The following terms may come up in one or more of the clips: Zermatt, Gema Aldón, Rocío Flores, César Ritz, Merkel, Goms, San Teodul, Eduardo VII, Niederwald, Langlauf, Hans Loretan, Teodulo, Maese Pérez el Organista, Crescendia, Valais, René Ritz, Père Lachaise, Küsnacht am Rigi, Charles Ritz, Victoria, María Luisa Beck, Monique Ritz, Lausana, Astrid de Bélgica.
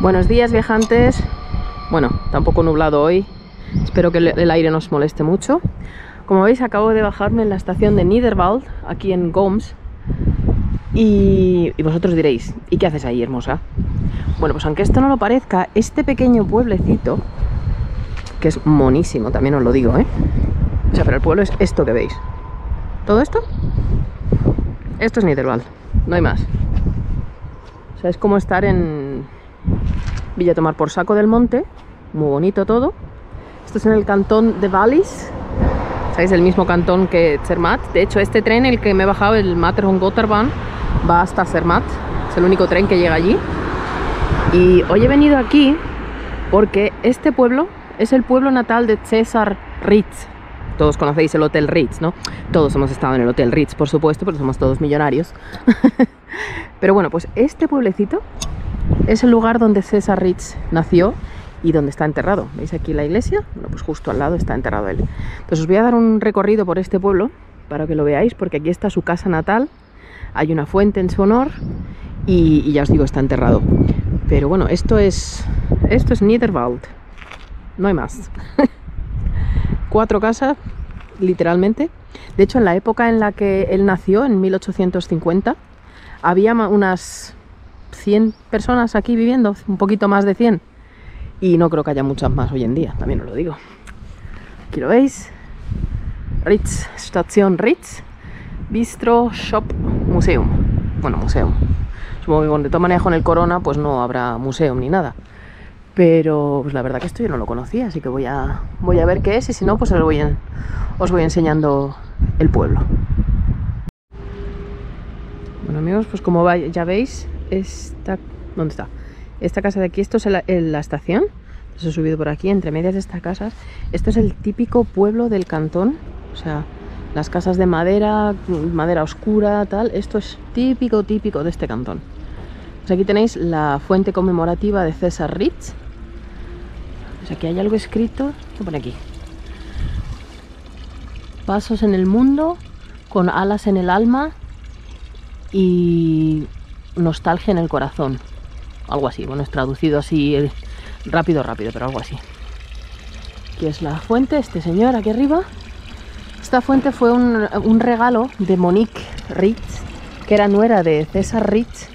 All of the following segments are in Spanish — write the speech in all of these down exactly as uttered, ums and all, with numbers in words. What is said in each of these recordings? Buenos días, viajantes. Bueno, tampoco nublado hoy. Espero que el aire no os moleste mucho. Como veis, acabo de bajarme en la estación de Niederwald, aquí en Goms. Y, y vosotros diréis, ¿y qué haces ahí, hermosa? Bueno, pues aunque esto no lo parezca, este pequeño pueblecito, que es monísimo, también os lo digo, ¿eh? O sea, pero el pueblo es esto que veis. ¿Todo esto? Esto es Niederwald, no hay más. O sea, es como estar en Villa Tomar por Saco del Monte, muy bonito todo. Esto es en el cantón de Valais. ¿Sabéis? El mismo cantón que Zermatt. De hecho, este tren, el que me he bajado, el Matterhorn Gotterbahn, va hasta Zermatt. Es el único tren que llega allí. Y hoy he venido aquí porque este pueblo es el pueblo natal de César Ritz. Todos conocéis el Hotel Ritz, ¿no? Todos hemos estado en el Hotel Ritz, por supuesto, porque somos todos millonarios. Pero bueno, pues este pueblecito es el lugar donde César Ritz nació y donde está enterrado. ¿Veis aquí la iglesia? Bueno, pues justo al lado está enterrado él. Entonces os voy a dar un recorrido por este pueblo para que lo veáis, porque aquí está su casa natal, hay una fuente en su honor y, y ya os digo, está enterrado. Pero bueno, esto es, esto es Niederwald, no hay más. Cuatro casas, literalmente. De hecho, en la época en la que él nació, en mil ochocientos cincuenta, había unas cien personas aquí viviendo, un poquito más de cien. Y no creo que haya muchas más hoy en día, también os lo digo. Aquí lo veis. Ritz, Estación Ritz, Bistro, Shop, Museum. Bueno, Museum. Supongo que con todo manejo en el corona, pues no habrá museo ni nada. Pero pues la verdad que esto yo no lo conocía, así que voy a, voy a ver qué es, y si no, pues os voy, en, os voy enseñando el pueblo. Bueno, amigos, pues como ya veis, esta... ¿Dónde está? Esta casa de aquí, esto es la, la estación. Os he subido por aquí, entre medias de estas casas. Esto es el típico pueblo del cantón. O sea, las casas de madera, madera oscura, tal. Esto es típico, típico de este cantón. Pues aquí tenéis la fuente conmemorativa de César Ritz. Pues aquí hay algo escrito. ¿Qué pone aquí? Pasos en el mundo, con alas en el alma y nostalgia en el corazón. Algo así, bueno, es traducido así rápido, rápido, pero algo así. Aquí es la fuente, este señor aquí arriba. Esta fuente fue un, un regalo de Monique Ritz, que era nuera de César Ritz,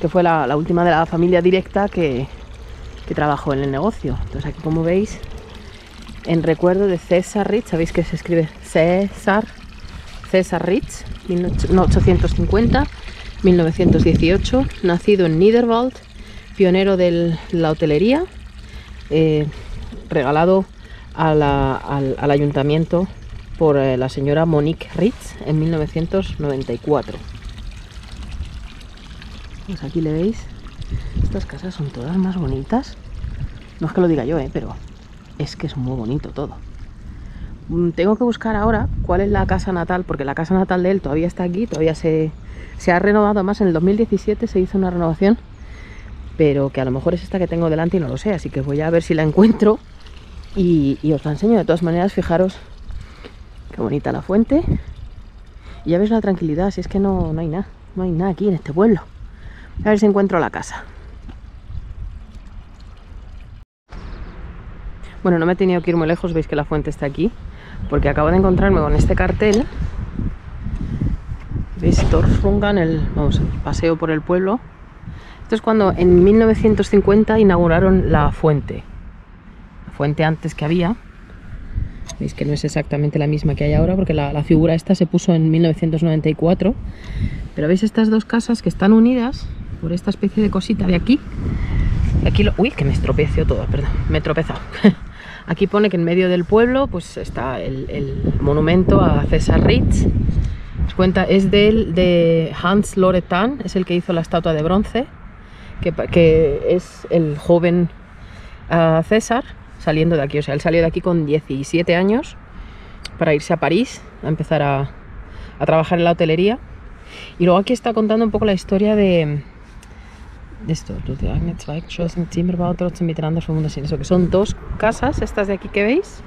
que fue la, la última de la familia directa que, que trabajó en el negocio. Entonces aquí, como veis, en recuerdo de César Ritz, sabéis que se escribe César, César Ritz, mil ochocientos cincuenta. mil novecientos dieciocho, nacido en Niederwald, pionero de la hotelería, eh, regalado a la, al, al ayuntamiento por eh, la señora Monique Ritz en mil novecientos noventa y cuatro. Pues aquí le veis, estas casas son todas más bonitas. No es que lo diga yo, eh, pero es que es muy bonito todo. Tengo que buscar ahora cuál es la casa natal, porque la casa natal de él todavía está aquí, todavía se, se ha renovado más. En el dos mil diecisiete se hizo una renovación, pero que a lo mejor es esta que tengo delante y no lo sé, así que voy a ver si la encuentro y, y os la enseño. De todas maneras, fijaros qué bonita la fuente. Y ya veis la tranquilidad, si es que no, no hay nada, no hay nada aquí en este pueblo. A ver si encuentro la casa. Bueno, no me he tenido que ir muy lejos, veis que la fuente está aquí, porque acabo de encontrarme con este cartel. ¿Veis? Torfungan, el, vamos, el paseo por el pueblo. Esto es cuando en mil novecientos cincuenta inauguraron la fuente. La fuente antes que había. Veis que no es exactamente la misma que hay ahora, porque la, la figura esta se puso en mil novecientos noventa y cuatro. Pero veis estas dos casas que están unidas por esta especie de cosita de aquí. Aquí lo... Uy, que me estropeció todo, perdón, me he tropezado. Aquí pone que en medio del pueblo pues está el, el monumento a César Ritz. Os cuenta, es del, de Hans Loretan, es el que hizo la estatua de bronce, que, que es el joven uh, César saliendo de aquí. O sea, él salió de aquí con diecisiete años para irse a París a empezar a, a trabajar en la hotelería. Y luego aquí está contando un poco la historia de... Esto, que son dos casas, estas de aquí que veis,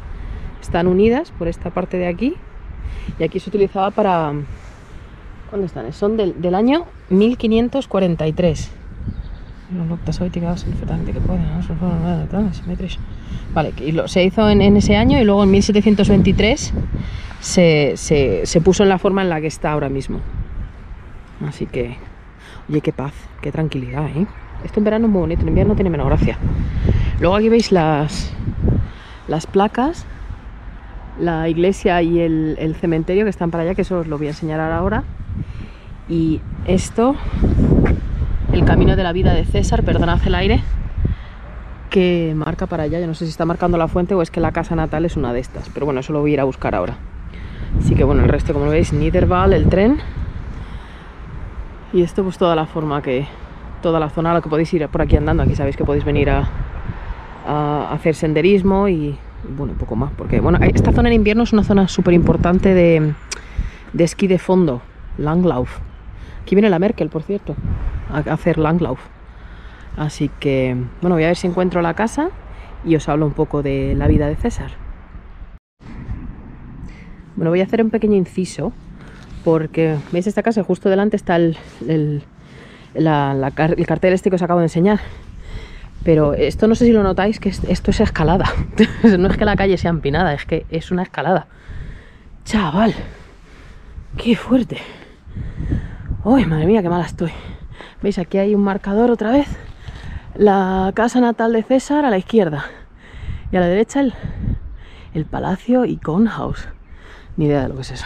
están unidas por esta parte de aquí, y aquí se utilizaba para... ¿Dónde están? Son del, del año mil quinientos cuarenta y tres. Los loctas oíticas son perfectamente que pueden, ¿no? Son tan simétricos. Vale, y lo, se hizo en, en ese año, y luego en mil setecientos veintitrés se, se, se puso en la forma en la que está ahora mismo. Así que, oye, qué paz, qué tranquilidad, ¿eh? Esto en verano es muy bonito, en invierno tiene menos gracia. Luego aquí veis las, las placas, la iglesia y el, el cementerio que están para allá, que eso os lo voy a enseñar ahora. Y esto, el camino de la vida de César, perdonad el aire, que marca para allá. Yo no sé si está marcando la fuente o es que la casa natal es una de estas, pero bueno, eso lo voy a ir a buscar ahora. Así que bueno, el resto, como veis, Niederwald, el tren. Y esto pues toda la forma que... toda la zona a la que podéis ir por aquí andando. Aquí sabéis que podéis venir a, a hacer senderismo y, bueno, un poco más. Porque, bueno, esta zona en invierno es una zona súper importante de, de esquí de fondo, Langlauf. Aquí viene la Merkel, por cierto, a hacer Langlauf. Así que, bueno, voy a ver si encuentro la casa y os hablo un poco de la vida de César. Bueno, voy a hacer un pequeño inciso porque, ¿veis esta casa? Justo delante está el... el La, la, el cartel este que os acabo de enseñar. Pero esto no sé si lo notáis, que esto es escalada. No es que la calle sea empinada, es que es una escalada. Chaval, qué fuerte. Uy, madre mía, qué mala estoy. Veis, aquí hay un marcador otra vez. La casa natal de César a la izquierda, y a la derecha el, el palacio y Conhaus. Ni idea de lo que es eso.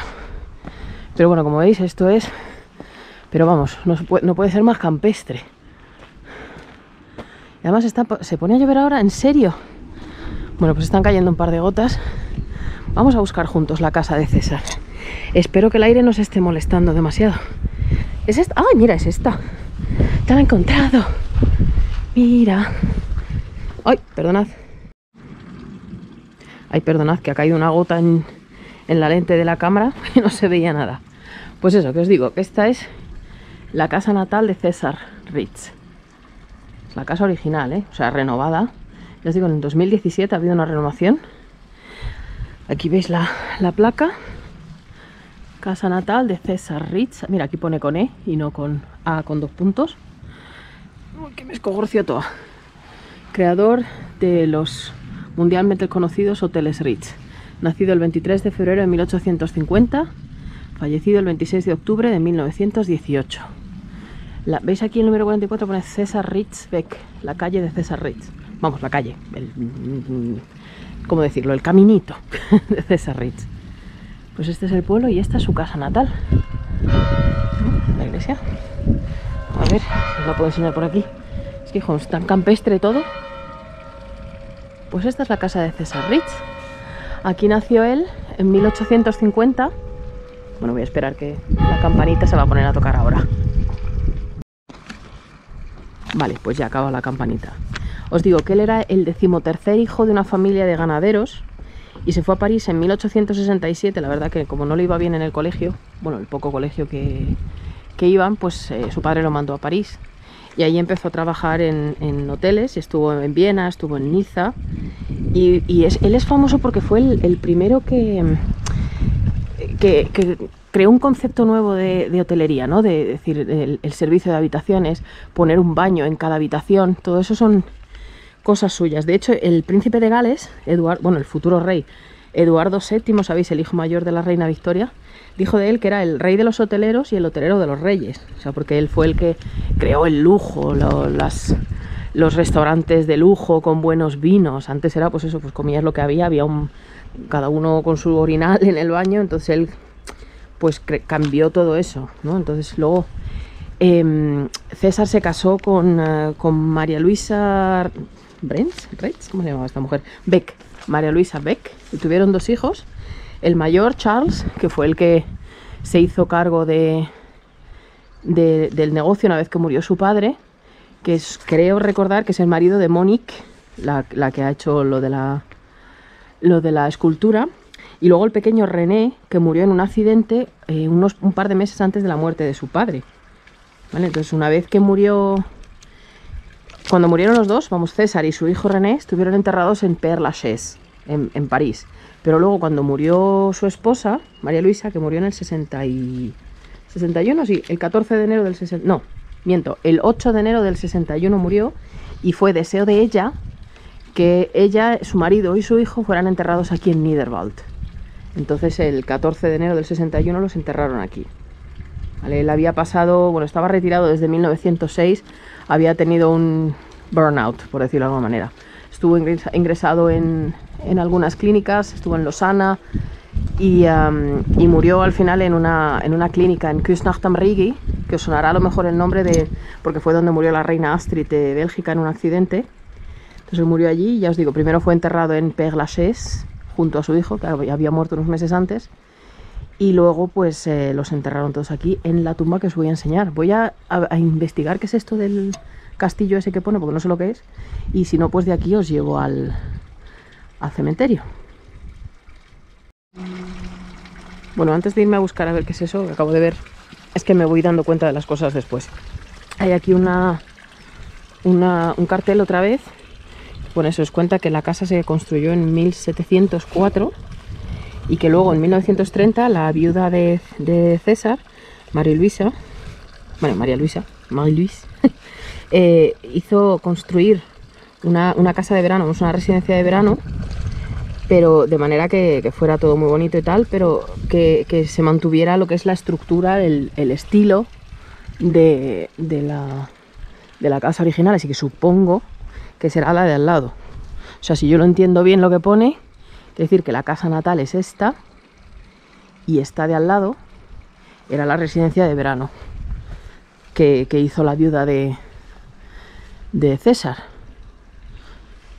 Pero bueno, como veis, esto es... Pero vamos, no puede, no puede ser más campestre. Y además está, se pone a llover ahora, ¿en serio? Bueno, pues están cayendo un par de gotas. Vamos a buscar juntos la casa de César. Espero que el aire no se esté molestando demasiado. ¿Es esta? ¡Ay, mira, es esta! ¡Te la he encontrado! ¡Mira! ¡Ay, perdonad! ¡Ay, perdonad! Que ha caído una gota en, en la lente de la cámara y no se veía nada. Pues eso, que os digo, que esta es... la casa natal de César Ritz. La casa original, ¿eh? O sea, renovada. Ya os digo, en el dos mil diecisiete ha habido una renovación. Aquí veis la, la placa. Casa natal de César Ritz. Mira, aquí pone con E y no con A con dos puntos. Uy, que me escogorcio toda. Creador de los mundialmente conocidos hoteles Ritz. Nacido el veintitrés de febrero de mil ochocientos cincuenta. Fallecido el veintiséis de octubre de mil novecientos dieciocho. La, ¿veis aquí el número cuarenta y cuatro? Pone César Ritz Beck, la calle de César Ritz. Vamos, la calle, el, ¿cómo decirlo? El caminito de César Ritz. Pues este es el pueblo y esta es su casa natal. La iglesia. A ver, os la puedo enseñar por aquí. Es que, hijo, es tan campestre todo. Pues esta es la casa de César Ritz. Aquí nació él en mil ochocientos cincuenta. Bueno, voy a esperar que la campanita se va a poner a tocar ahora. Vale, pues ya acaba la campanita. Os digo que él era el decimotercer hijo de una familia de ganaderos y se fue a París en mil ochocientos sesenta y siete. La verdad que como no le iba bien en el colegio, bueno, el poco colegio que, que iban, pues eh, su padre lo mandó a París. Y ahí empezó a trabajar en, en hoteles, estuvo en Viena, estuvo en Niza. Y, y es, él es famoso porque fue el, el primero que... Que, que creó un concepto nuevo de, de hotelería, ¿no? De, de decir, el, el servicio de habitaciones, poner un baño en cada habitación, todo eso son cosas suyas. De hecho, el príncipe de Gales, Eduardo, bueno, el futuro rey, Eduardo séptimo, sabéis, el hijo mayor de la reina Victoria, dijo de él que era el rey de los hoteleros y el hotelero de los reyes. O sea, porque él fue el que creó el lujo, lo, las, los restaurantes de lujo con buenos vinos. Antes era, pues eso, pues comías lo que había, había un... cada uno con su orinal en el baño, entonces él pues cambió todo eso, ¿no? Entonces luego eh, César se casó con, uh, con María Luisa Brens, Ritz, ¿cómo se llamaba esta mujer? Beck, María Luisa Beck, y tuvieron dos hijos, el mayor Charles, que fue el que se hizo cargo de, de del negocio una vez que murió su padre, que es, creo recordar que es el marido de Monique, la, la que ha hecho lo de la lo de la escultura, y luego el pequeño René, que murió en un accidente eh, unos, un par de meses antes de la muerte de su padre. Vale, entonces una vez que murió, cuando murieron los dos, vamos, César y su hijo René estuvieron enterrados en Père Lachaise, en, en París. Pero luego cuando murió su esposa, María Luisa, que murió en el sesenta y... sesenta y uno, sí, el catorce de enero del sesenta... No, miento, el ocho de enero del sesenta y uno murió, y fue deseo de ella que ella, su marido y su hijo fueran enterrados aquí en Niederwald. Entonces el catorce de enero del sesenta y uno los enterraron aquí. ¿Vale? Él había pasado, bueno, estaba retirado desde mil novecientos seis, había tenido un burnout, por decirlo de alguna manera. Estuvo ingresado en, en algunas clínicas, estuvo en Lausana y, um, y murió al final en una, en una clínica en Küsnacht am Rigi, que os sonará a lo mejor el nombre de, porque fue donde murió la reina Astrid de Bélgica en un accidente. Entonces murió allí, ya os digo, primero fue enterrado en Père Lachaise junto a su hijo, que había muerto unos meses antes, y luego pues eh, los enterraron todos aquí en la tumba que os voy a enseñar. Voy a, a, a investigar qué es esto del castillo ese que pone, porque no sé lo que es, y si no, pues de aquí os llevo al, al cementerio. Bueno, antes de irme a buscar a ver qué es eso, que acabo de ver, es que me voy dando cuenta de las cosas después. Hay aquí una, una, un cartel otra vez. Bueno, eso os cuenta que la casa se construyó en mil setecientos cuatro y que luego en mil novecientos treinta la viuda de, de César, María Luisa, bueno, María Luisa, María Luisa, eh, hizo construir una, una casa de verano, una residencia de verano, pero de manera que, que fuera todo muy bonito y tal, pero que, que se mantuviera lo que es la estructura, el, el estilo de, de, la, de la casa original, así que supongo que será la de al lado. O sea, si yo lo entiendo bien lo que pone, es decir, que la casa natal es esta y esta de al lado era la residencia de verano que, que hizo la viuda de, de César.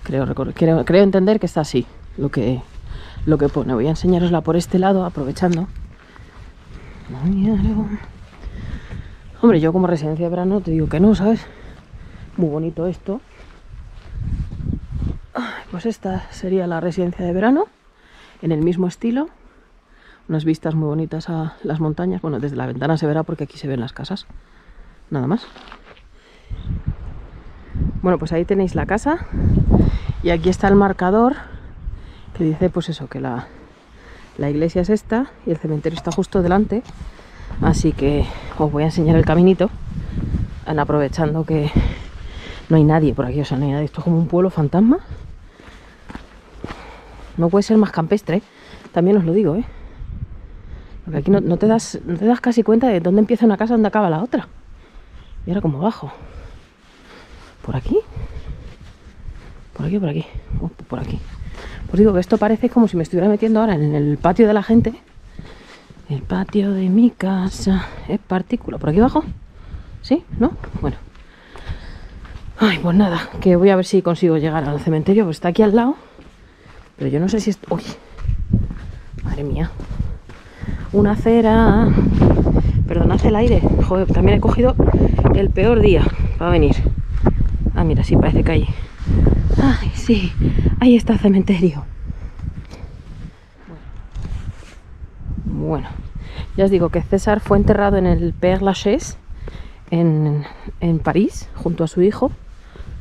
Creo, creo, creo entender que está así lo que, lo que pone. Voy a enseñarosla por este lado, aprovechando. Hombre, yo como residencia de verano te digo que no, ¿sabes? Muy bonito esto. Pues esta sería la residencia de verano, en el mismo estilo, unas vistas muy bonitas a las montañas. Bueno, desde la ventana se verá porque aquí se ven las casas, nada más. Bueno, pues ahí tenéis la casa y aquí está el marcador que dice pues eso, que la, la iglesia es esta y el cementerio está justo delante, así que os voy a enseñar el caminito, aprovechando que no hay nadie por aquí, o sea, no hay nadie, esto es como un pueblo fantasma. No puede ser más campestre, ¿eh? También os lo digo, ¿eh? Porque aquí no, no, te das, no te das casi cuenta de dónde empieza una casa, dónde acaba la otra. Y ahora como bajo. ¿Por aquí? ¿Por aquí o por aquí? Oh, por aquí. Pues digo que esto parece como si me estuviera metiendo ahora en el patio de la gente. El patio de mi casa es partícula. ¿Por aquí abajo? ¿Sí? ¿No? Bueno. Ay, pues nada, que voy a ver si consigo llegar al cementerio, pues está aquí al lado. Pero yo no sé si es... ¡Uy! Madre mía. Una acera. Perdón, hace el aire. Joder, también he cogido el peor día para venir. Ah, mira, sí, parece calle. ¡Ay, sí! Ahí está el cementerio. Bueno. Ya os digo que César fue enterrado en el Père Lachaise, en, en París, junto a su hijo,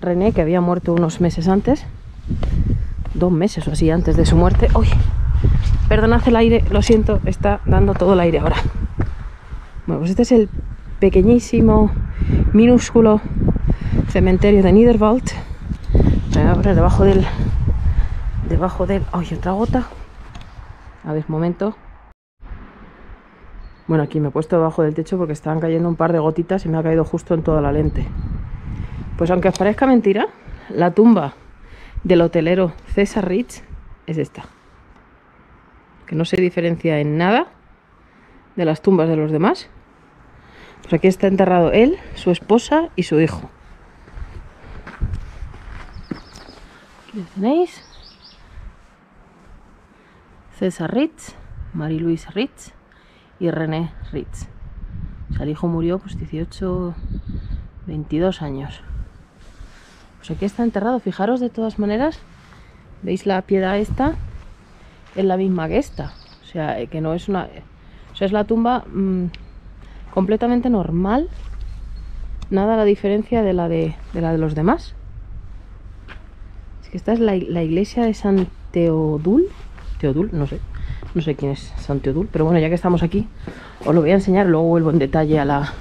René, que había muerto unos meses antes. Dos meses o así antes de su muerte. ¡Uy! Perdonad el aire, lo siento, está dando todo el aire ahora. Bueno, pues este es el pequeñísimo, minúsculo cementerio de Niederwald. Me voy a abrir debajo del... Debajo del... ¡Ay, otra gota! A ver, momento. Bueno, aquí me he puesto debajo del techo porque estaban cayendo un par de gotitas y me ha caído justo en toda la lente. Pues aunque os parezca mentira, la tumba del hotelero César Ritz es esta, que no se diferencia en nada de las tumbas de los demás. Pues aquí está enterrado él, su esposa y su hijo. Aquí lo tenéis. César Ritz, María Luisa Ritz y René Ritz. O sea, el hijo murió pues dieciocho, veintidós años. Pues aquí está enterrado, fijaros de todas maneras, veis la piedra esta, es la misma que esta, o sea, que no es una, o sea, es la tumba mmm, completamente normal, nada la diferencia de la de, de, la de los demás. Es que esta es la, la iglesia de San Teodul, Teodul, no sé, no sé quién es San Teodul, pero bueno, ya que estamos aquí, os lo voy a enseñar, luego vuelvo en detalle a la...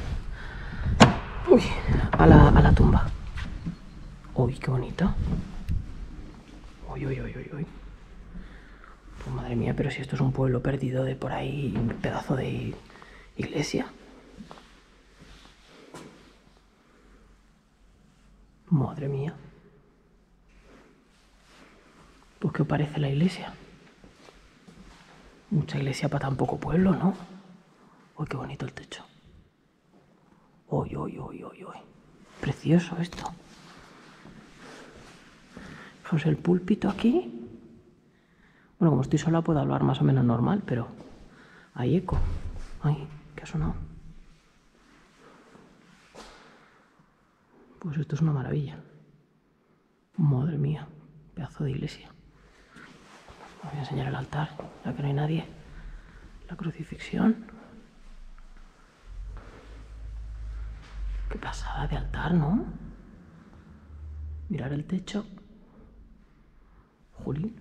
Uy, a la, a la tumba. Uy, qué bonita. Uy, uy, uy, uy, uy. Pues madre mía, pero si esto es un pueblo perdido de por ahí, un pedazo de iglesia. Madre mía. Pues qué parece la iglesia. Mucha iglesia para tan poco pueblo, ¿no? Uy, qué bonito el techo. Uy, uy, uy, uy, uy. Precioso esto. Fijaos el púlpito aquí. Bueno, como estoy sola puedo hablar más o menos normal, pero hay eco. Ay, ¿qué ha sonado? Pues esto es una maravilla. Madre mía, pedazo de iglesia. Os voy a enseñar el altar, ya que no hay nadie. La crucifixión. Qué pasada de altar, ¿no? Mirar el techo. Jolín.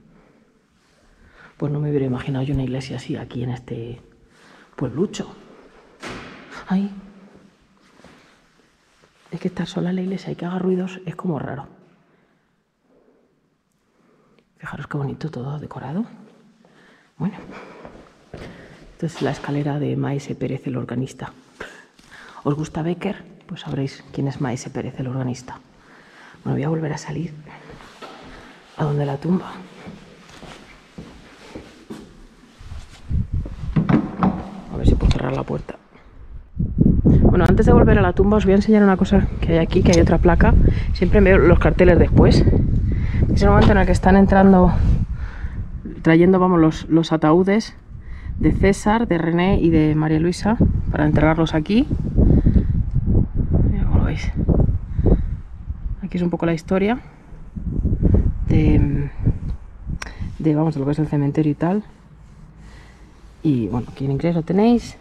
Pues no me hubiera imaginado yo una iglesia así aquí en este pueblucho. Ay. Es que estar sola en la iglesia y que haga ruidos es como raro. Fijaros qué bonito todo decorado. Bueno. Esta es la escalera de Maese Pérez el Organista. ¿Os gusta Becker? Pues sabréis quién es Maese Pérez el Organista. Bueno, voy a volver a salir a donde la tumba. La puerta. Bueno, antes de volver a la tumba os voy a enseñar una cosa que hay aquí, que hay otra placa. Siempre veo los carteles después. Es el momento en el que están entrando, trayendo, vamos, los, los ataúdes de César, de René y de María Luisa para enterrarlos aquí. Mira cómo lo veis. Aquí es un poco la historia de, de, vamos, de lo que es el cementerio y tal. Y bueno, aquí en inglés lo tenéis.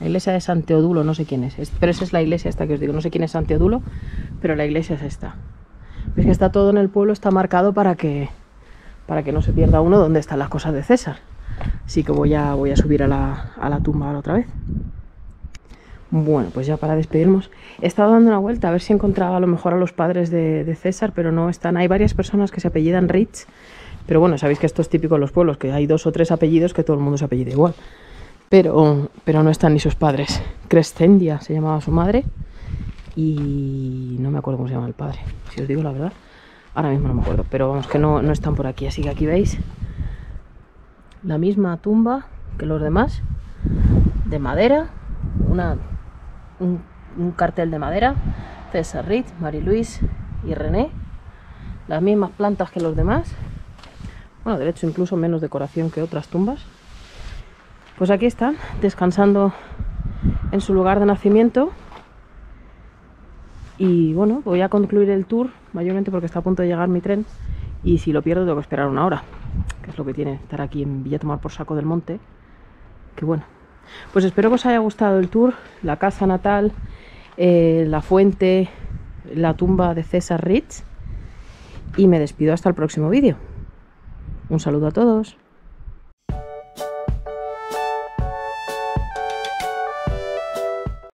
La iglesia de San Teodulo, no sé quién es, pero esa es la iglesia esta que os digo, no sé quién es San Teodulo, pero la iglesia es esta. Es que está todo en el pueblo, está marcado para que para que no se pierda uno dónde están las cosas de César. Así que voy a, voy a subir a la, a la tumba ahora otra vez. Bueno, pues ya para despedirnos, he estado dando una vuelta a ver si encontraba a lo mejor a los padres de, de César, pero no están. Hay varias personas que se apellidan Ritz, pero bueno, sabéis que esto es típico en los pueblos, que hay dos o tres apellidos que todo el mundo se apellida igual. Pero, pero no están ni sus padres. Crescendia se llamaba su madre y no me acuerdo cómo se llama el padre, si os digo la verdad. Ahora mismo no me acuerdo, pero vamos, que no, no están por aquí. Así que aquí veis la misma tumba que los demás, de madera, una, un, un cartel de madera, César Ritz, Marie Louise y René, las mismas plantas que los demás. Bueno, de hecho incluso menos decoración que otras tumbas. Pues aquí están, descansando en su lugar de nacimiento. Y bueno, voy a concluir el tour, mayormente porque está a punto de llegar mi tren. Y si lo pierdo tengo que esperar una hora, que es lo que tiene estar aquí en Villatomar por Saco del Monte. Que bueno. Pues espero que os haya gustado el tour, la casa natal, eh, la fuente, la tumba de César Ritz. Y me despido hasta el próximo vídeo. Un saludo a todos.